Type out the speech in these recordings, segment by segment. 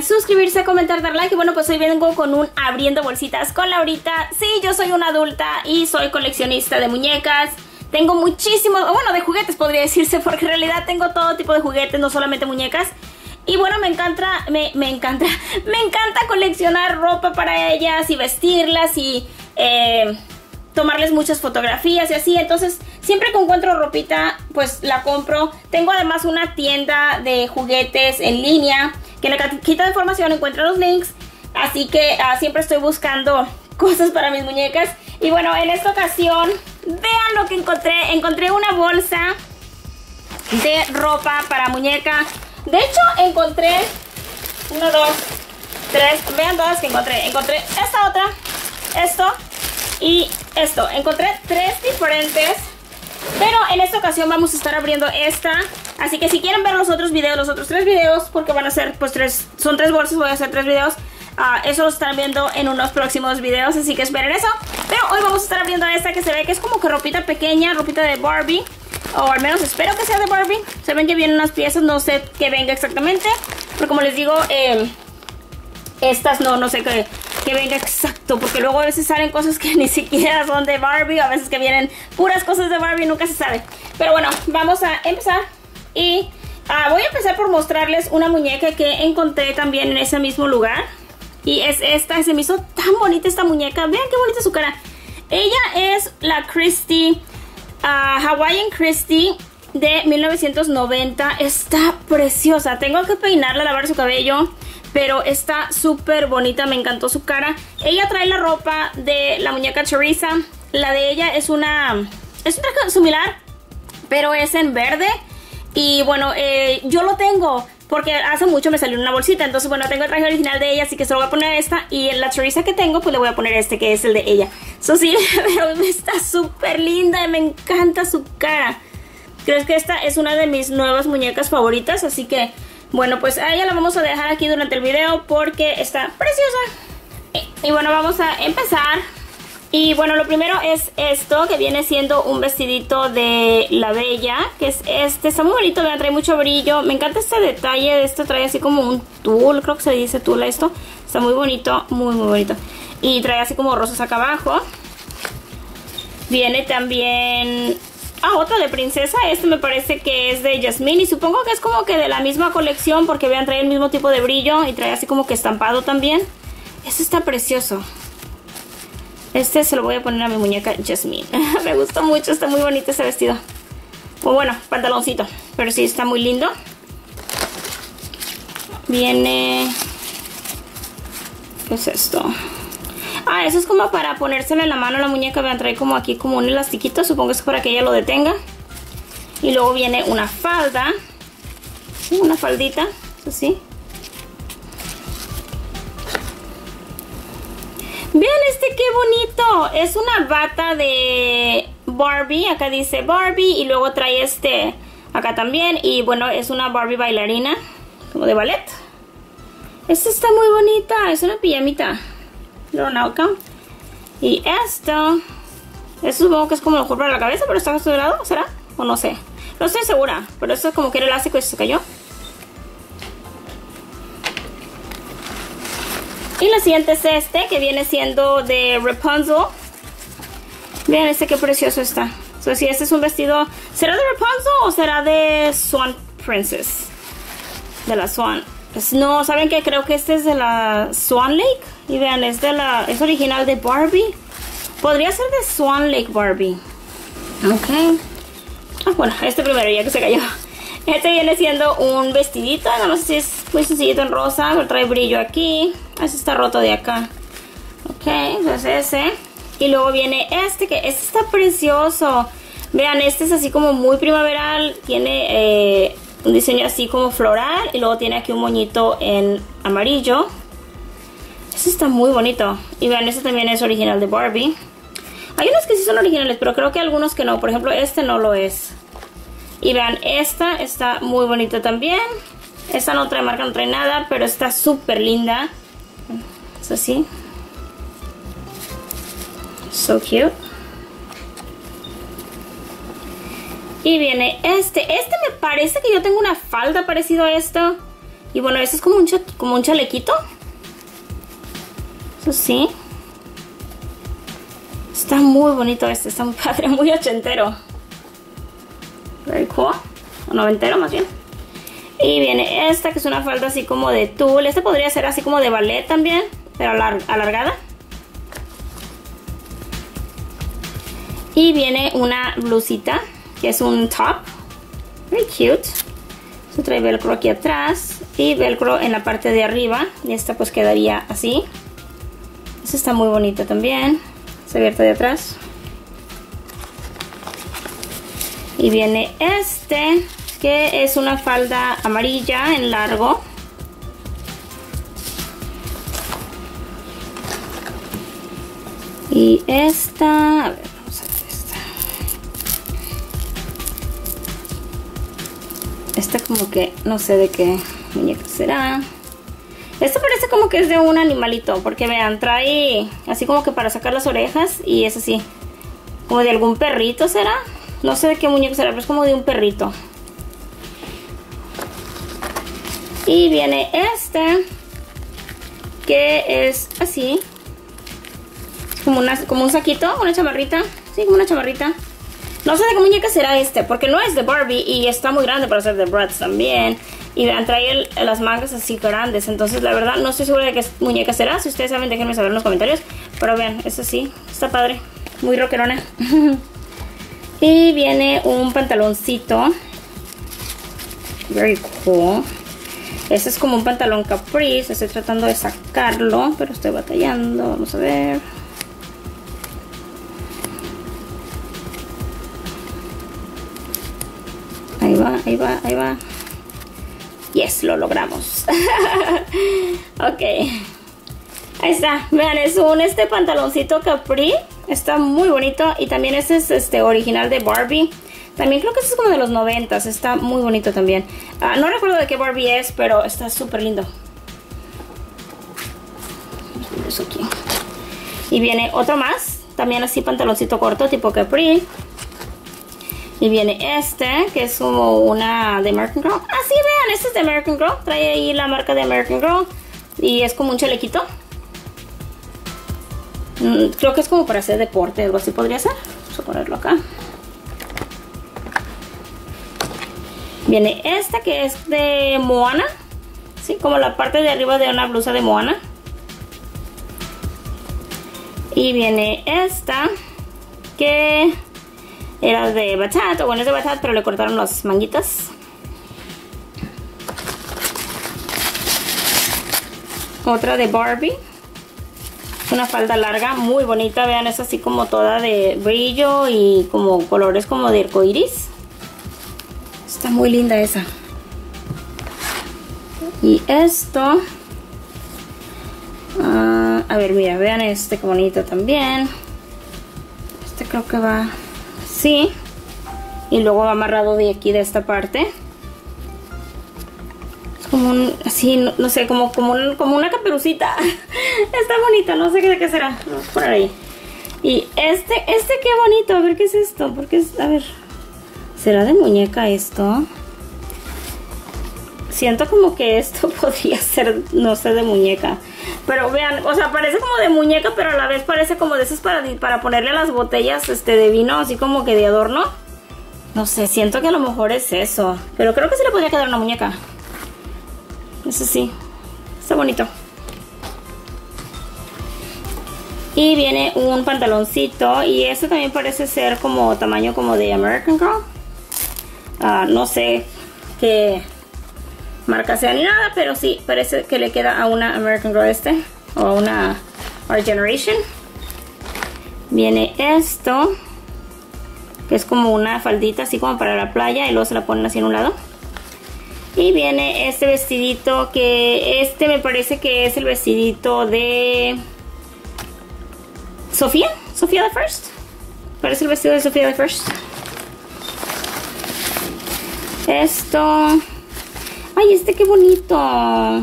recuerden suscribirse, comentar, dar like. Y bueno, pues hoy vengo con un abriendo bolsitas con Laurita. Sí, yo soy una adulta y soy coleccionista de muñecas. Tengo muchísimos, bueno, de juguetes podría decirse, porque en realidad tengo todo tipo de juguetes, no solamente muñecas. Y bueno, me encanta coleccionar ropa para ellas y vestirlas y tomarles muchas fotografías y así. Entonces siempre que encuentro ropita, pues la compro. Tengo además una tienda de juguetes en línea, que en la cajita de información encuentro los links. Así que siempre estoy buscando cosas para mis muñecas. Y bueno, en esta ocasión, vean lo que encontré. Encontré una bolsa de ropa para muñeca. De hecho, encontré 1, 2, 3, vean todas las que encontré. Encontré esta otra, esto y esto. Encontré 3 diferentes, pero en esta ocasión vamos a estar abriendo esta. Así que si quieren ver los otros videos, los otros 3 videos, porque van a ser pues 3, son 3 bolsas, voy a hacer 3 videos. Eso lo estarán viendo en unos próximos videos, así que esperen eso. Pero hoy vamos a estar abriendo esta que se ve que es como que ropita pequeña, ropita de Barbie. O al menos espero que sea de Barbie. Se ven que vienen unas piezas, no sé qué venga exactamente. Pero como les digo, estas no sé qué venga exacto. Porque luego a veces salen cosas que ni siquiera son de Barbie. O a veces que vienen puras cosas de Barbie, nunca se sabe. Pero bueno, vamos a empezar. Y voy a empezar por mostrarles una muñeca que encontré también en ese mismo lugar. Y es esta, se me hizo tan bonita esta muñeca. Vean qué bonita su cara. Ella es la Christie. Hawaiian Christie de 1990. Está preciosa. Tengo que peinarla, lavar su cabello, pero está súper bonita. Me encantó su cara. Ella trae la ropa de la muñeca Teresa. La de ella es un traje similar, pero es en verde. Y bueno, yo lo tengo porque hace mucho me salió una bolsita. Entonces bueno, tengo el traje original de ella, así que se lo voy a poner esta. Y en la Teresa que tengo, pues le voy a poner este, que es el de ella. Eso sí, pero está súper linda y me encanta su cara. Creo que esta es una de mis nuevas muñecas favoritas. Así que, bueno, pues a ella la vamos a dejar aquí durante el video porque está preciosa. Y bueno, vamos a empezar. Y bueno, lo primero es esto, que viene siendo un vestidito de la Bella, que es este. Está muy bonito, vean, trae mucho brillo. Me encanta este detalle de esto, trae así como un tul, creo que se dice tul a esto. Está muy bonito, muy muy bonito. Y trae así como rosas acá abajo. Viene también... otro de princesa. Este me parece que es de Jasmine. Y supongo que es como que de la misma colección, porque vean, trae el mismo tipo de brillo. Y trae así como que estampado también. Este está precioso. Este se lo voy a poner a mi muñeca Jasmine. Me gustó mucho, está muy bonito este vestido. O bueno, pantaloncito. Pero sí, está muy lindo. Viene... ¿qué es esto? Eso es como para ponérselo en la mano a la muñeca. Vean, trae como aquí como un elastiquito. Supongo que es para que ella lo detenga. Y luego viene una falda. Una faldita, así. Vean este, qué bonito. Es una bata de Barbie. Acá dice Barbie. Y luego trae este acá también. Y bueno, es una Barbie bailarina, como de ballet. Esta está muy bonita. Es una pijamita. Y esto supongo que es como lo mejor para la cabeza, pero está costurado, ¿será? O no sé, no estoy segura, pero esto es como que era elástico y se cayó. Y la siguiente es este, que viene siendo de Rapunzel. Vean este, qué precioso está. So, si este es un vestido, ¿será de Rapunzel o será de Swan Princess? De la Swan. Pues no, ¿saben qué? Creo que este es de la Swan Lake. Y vean, es original de Barbie. Podría ser de Swan Lake Barbie. Ok. Bueno, este primero, ya que se cayó. Este viene siendo un vestidito. No sé si es muy sencillito en rosa, pero trae brillo aquí. Este está roto de acá. Ok, entonces ese. Y luego viene este, que este está precioso. Vean, este es así como muy primaveral. Tiene... un diseño así como floral. Y luego tiene aquí un moñito en amarillo. Este está muy bonito. Y vean, este también es original de Barbie. Hay unos que sí son originales, pero creo que algunos que no. Por ejemplo, este no lo es. Y vean, esta está muy bonita también. Esta no trae marca, no trae nada, pero está súper linda. Es así. So cute. Y viene este. Este me parece que yo tengo una falda parecido a esto. Y bueno, eso es como un chalequito. Eso sí. Está muy bonito este, está muy padre, muy ochentero. Very cool. O noventero más bien. Y viene esta que es una falda así como de tul. Esta podría ser así como de ballet también, pero alargada. Y viene una blusita que es un top. Very cute. Se trae velcro aquí atrás y velcro en la parte de arriba. Y esta pues quedaría así. Esta está muy bonita también. Se abierta de atrás. Y viene este, que es una falda amarilla en largo. Y esta, a ver, vamos a ver esta. Esta como que, no sé de qué muñeca será. Esta parece como que es de un animalito, porque vean, trae así como que para sacar las orejas y es así. Como de algún perrito será. No sé de qué muñeco será, pero es como de un perrito. Y viene este, que es así, como un saquito, una chamarrita. Sí, como una chamarrita. No sé de qué muñeca será este, porque no es de Barbie y está muy grande para ser de Bratz también. Y vean, trae las mangas así grandes. Entonces la verdad no estoy segura de qué muñeca será. Si ustedes saben, déjenme saber en los comentarios. Pero vean, eso sí, está padre. Muy rockerona. Y viene un pantaloncito. Very cool. Este es como un pantalón capriz. Estoy tratando de sacarlo, pero estoy batallando. Vamos a ver. Ahí va, ahí va, ahí va. Yes, lo logramos. Ok. Ahí está. Vean, es un pantaloncito capri. Está muy bonito. Y también este es original de Barbie. También creo que este es como de los 90s. Está muy bonito también. No recuerdo de qué Barbie es, pero está súper lindo. Eso aquí. Y viene otro más. También así pantaloncito corto tipo capri. Y viene este, que es como una de American Girl. Ah, sí, vean, este es de American Girl. Trae ahí la marca de American Girl. Y es como un chalequito. Creo que es como para hacer deporte, algo así podría ser. Vamos a ponerlo acá. Viene esta, que es de Moana. Sí, como la parte de arriba de una blusa de Moana. Y viene esta, que... era de batata, bueno, es de batata, pero le cortaron las manguitas. Otra de Barbie. Una falda larga, muy bonita. Vean, es así como toda de brillo y como colores como de arcoiris. Está muy linda esa. Y esto... a ver, mira, vean qué bonito también. Este creo que va... sí, y luego va amarrado de aquí, de esta parte. Es como un, así, no sé, como una caperucita. Está bonito, no sé de qué será. Vamos por ahí. Y este qué bonito, a ver qué es esto. Porque es, a ver, ¿será de muñeca esto? Siento como que esto podría ser, no sé, de muñeca. Pero vean, o sea, parece como de muñeca, pero a la vez parece como de esas para ponerle a las botellas de vino, así como que de adorno. No sé, siento que a lo mejor es eso. Pero creo que sí le podría quedar una muñeca. Eso sí, está bonito. Y viene un pantaloncito, y este también parece ser como tamaño como de American Girl. No sé qué marca sea ni nada, pero sí, parece que le queda a una American Girl o a una Our Generation. Viene esto, que es como una faldita así como para la playa, y luego se la ponen así en un lado. Y viene este vestidito, que me parece que es el vestidito de Sofía, Sofía the First. Parece el vestido de Sofía the First. Esto... ay, qué bonito.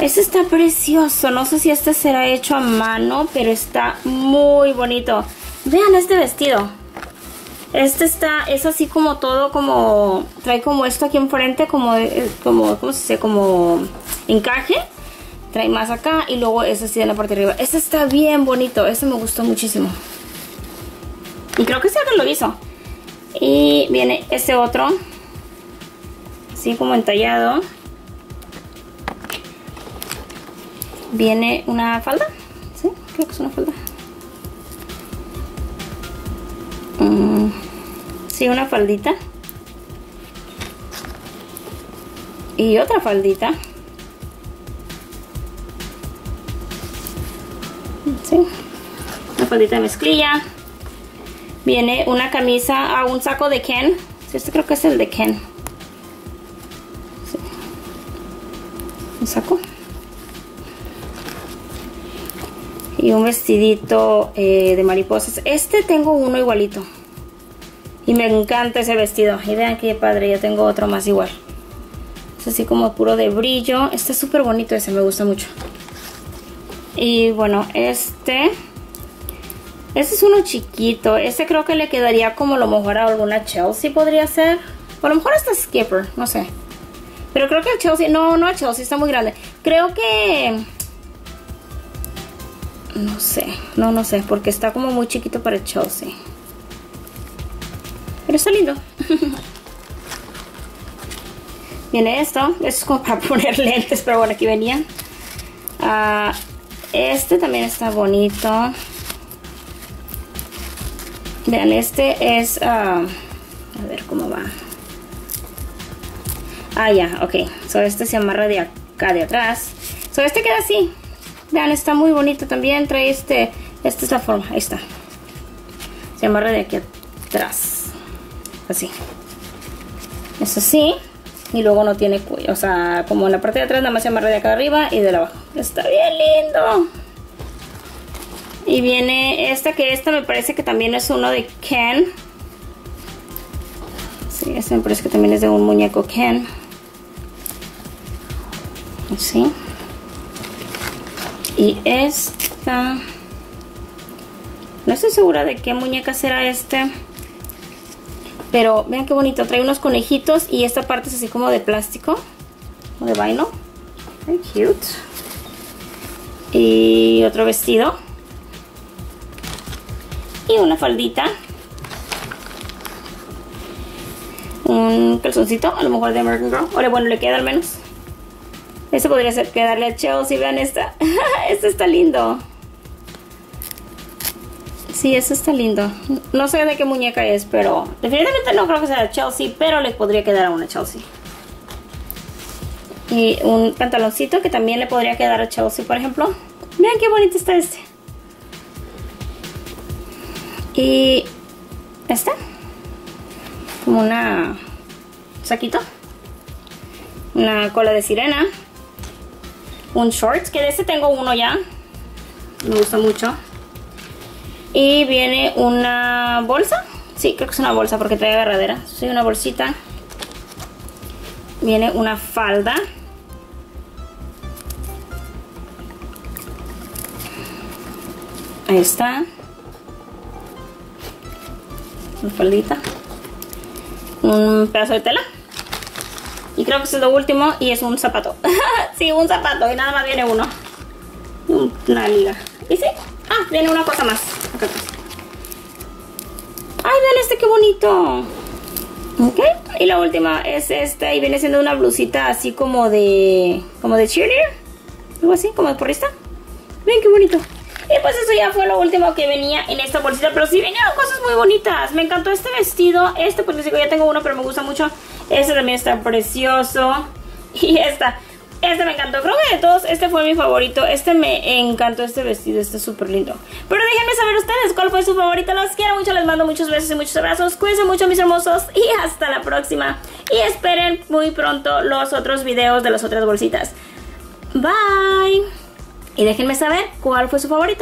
Este está precioso. No sé si este será hecho a mano, pero está muy bonito. Vean este vestido. Este está, es así como todo, como trae como esto aquí enfrente, como ¿cómo se dice? Como encaje. Trae más acá y luego es así en la parte de arriba. Este está bien bonito, este me gustó muchísimo. Y creo que sí que lo hizo. Y viene este otro, así como entallado. Viene una falda, sí, creo que es una falda. Sí, una faldita. Y otra faldita. Sí, una faldita de mezclilla. Viene una camisa, un saco de Ken. Sí, este creo que es el de Ken. Sí. Un saco. Y un vestidito de mariposas. Este tengo uno igualito. Y me encanta ese vestido. Y vean qué padre, yo tengo otro más igual. Es así como puro de brillo. Está súper bonito ese, me gusta mucho. Y bueno, este es uno chiquito. Este creo que le quedaría como a lo mejor a alguna Chelsea podría ser. O a lo mejor hasta Skipper, no sé. Pero creo que el Chelsea, no a Chelsea, está muy grande. Creo que... no sé, no sé, porque está como muy chiquito para Chelsea. Pero está lindo. Viene esto es como para poner lentes, pero bueno, aquí venían. Este también está bonito. Vean, este es... a ver cómo va. Ok. So, este se amarra de acá, de atrás. So, este queda así. Vean, está muy bonito también. Trae esta es la forma, ahí está. Se amarra de aquí atrás. Así. Es así. Y luego no tiene cuello. O sea, como en la parte de atrás nada más se amarra de acá arriba y de abajo. Está bien lindo. Y viene esta, que esta me parece que también es uno de Ken. Sí, esta me parece que también es de un muñeco Ken. Así. Y esta, no estoy segura de qué muñeca será este, pero vean qué bonito, trae unos conejitos y esta parte es así como de plástico, como de vaino, muy cute. Y otro vestido y una faldita, un calzoncito, a lo mejor de American Girl, o bueno, le queda al menos. Este podría ser quedarle a Chelsea. Vean esta. Este está lindo. Sí, este está lindo. No sé de qué muñeca es, pero definitivamente no creo que sea Chelsea, pero le podría quedar a una Chelsea. Y un pantaloncito que también le podría quedar a Chelsea, por ejemplo. Vean qué bonito está este. Y este, como una saquito, una cola de sirena. Un short, que de este tengo uno ya. Me gusta mucho. Y viene una bolsa. Sí, creo que es una bolsa porque trae agarradera. Sí, una bolsita. Viene una falda. Ahí está. Una faldita. Un pedazo de tela. Y creo que eso es lo último. Y es un zapato. Sí, un zapato. Y nada más viene uno. Una liga. ¿Y sí? Viene una cosa más. Acá. ¡Ay, vean este qué bonito! Ok. Y la última es esta. Y viene siendo una blusita así como de... como de cheerleader. Algo así, como de porrista. Miren qué bonito. Y pues eso ya fue lo último que venía en esta bolsita. Pero sí vinieron cosas muy bonitas. Me encantó este vestido. Este, pues les digo, ya tengo uno, pero me gusta mucho. Este también está precioso. Y esta me encantó. Creo que de todos, este fue mi favorito. Este me encantó, este vestido. Este es súper lindo. Pero déjenme saber ustedes cuál fue su favorito. Los quiero mucho. Les mando muchos besos y muchos abrazos. Cuídense mucho, mis hermosos. Y hasta la próxima. Y esperen muy pronto los otros videos de las otras bolsitas. Bye. Y déjenme saber cuál fue su favorito.